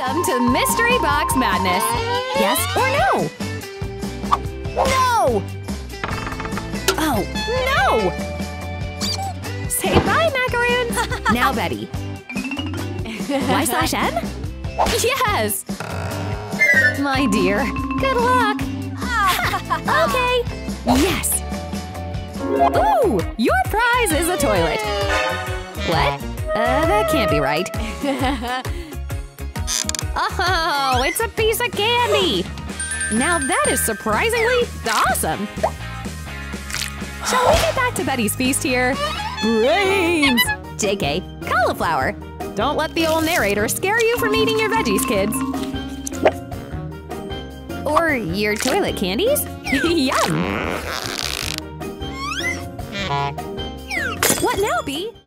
Welcome to Mystery Box Madness! Yes or no? No! Oh, no! Say bye, macaroons! Now, Betty. Y/M? Yes! My dear, good luck! Ha, okay! Yes! Ooh! Your prize is a toilet! What? That can't be right. Oh, it's a piece of candy! Now that is surprisingly awesome! Shall we get back to Betty's feast here? Brains! JK, cauliflower! Don't let the old narrator scare you from eating your veggies, kids! Or your toilet candies? Yum! What now, Bee?